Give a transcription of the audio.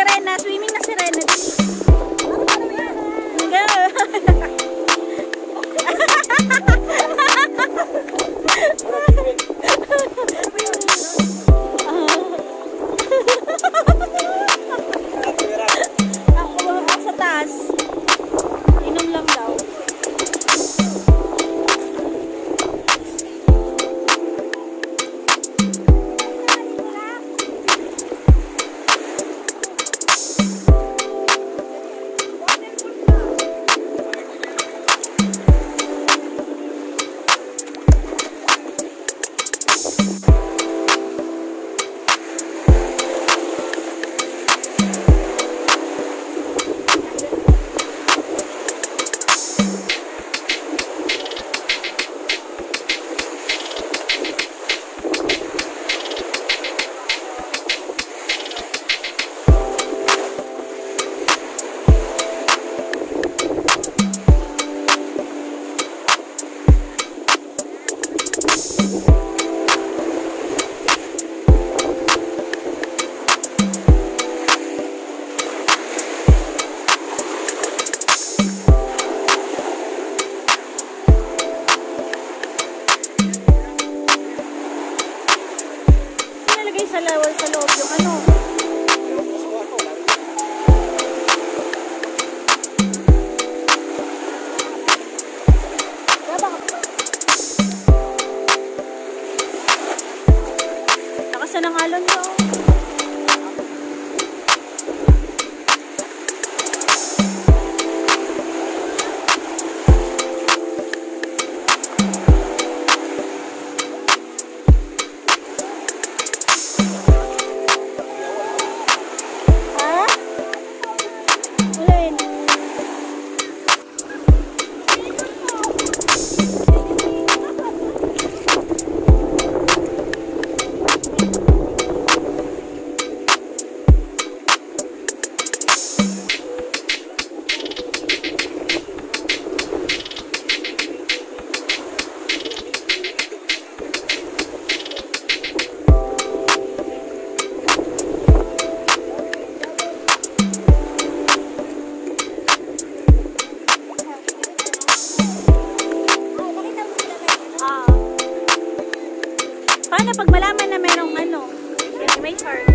Serena, swimming na Serena. Sa loob yung ano. Lakas na ng alon nyo. Paano pag malaman na merong ano, may card?